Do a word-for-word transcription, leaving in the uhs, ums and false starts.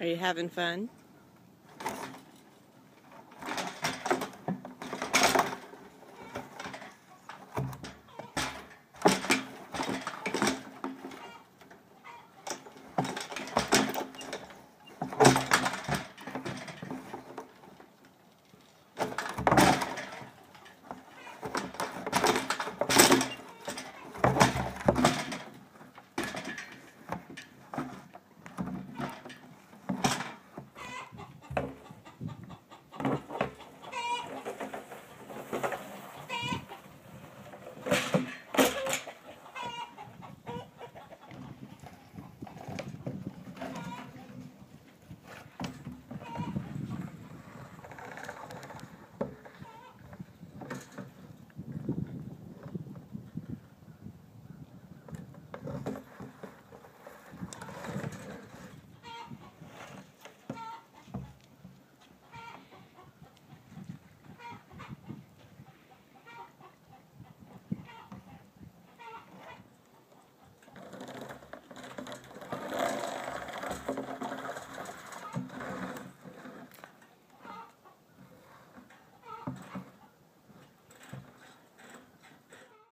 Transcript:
Are you having fun?